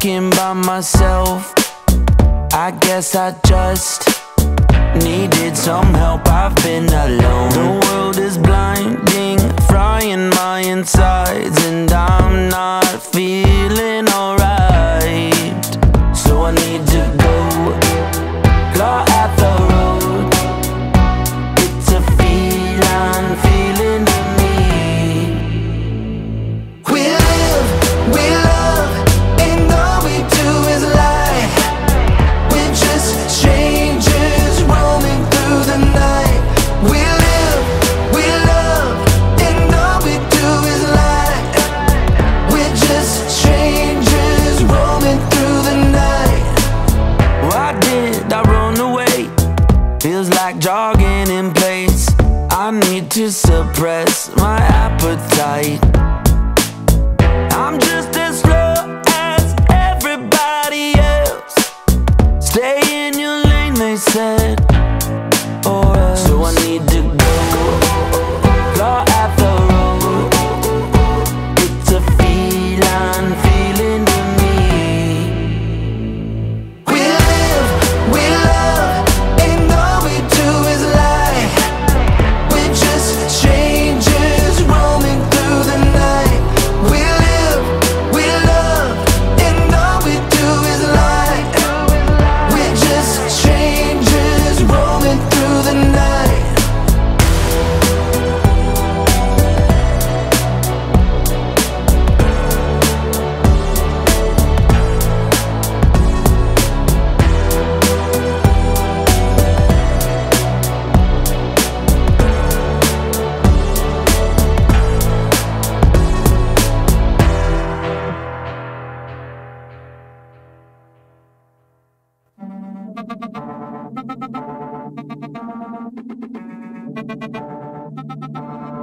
walking by myself. I guess I just needed some help, I've been alone. The world is blinding, frying my insides, and I'm not feeling alright. So I need to go claw at the road. It's a feline feeling to me. We live, we love, and all we do is lie. We're just strangers roaming through the night. We live, we love, and all we do is lie. We're just strangers roaming through the night. Why did I run away? Feels like jogging in place. I need to suppress my appetite. I'm just as slow as everybody else. Stay in your lane, they said. So I need to go claw at the road. It's a feline feeling to me. We live, we love, and all we do is lie. We're just strangers roaming through the night. We live, we love, and all we do is lie. We're just strangers roaming through the night.